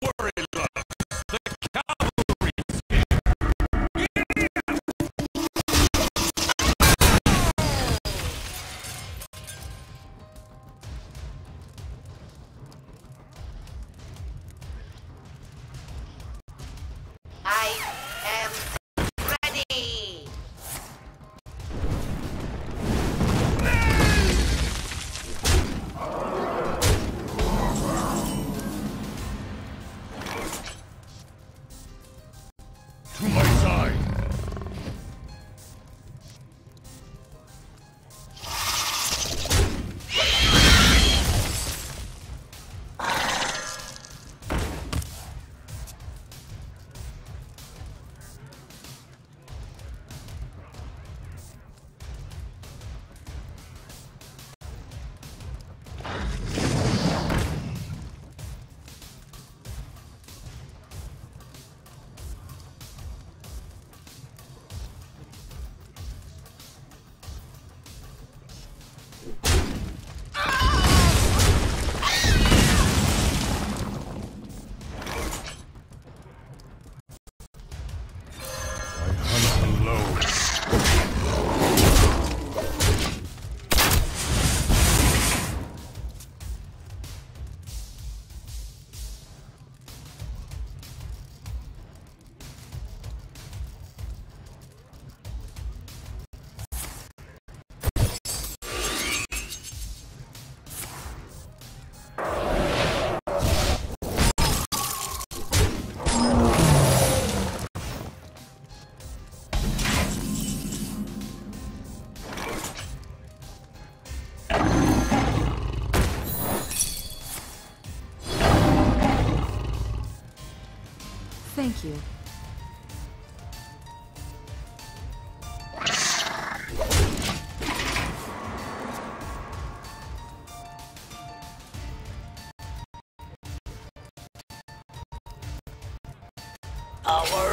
Thank you. Our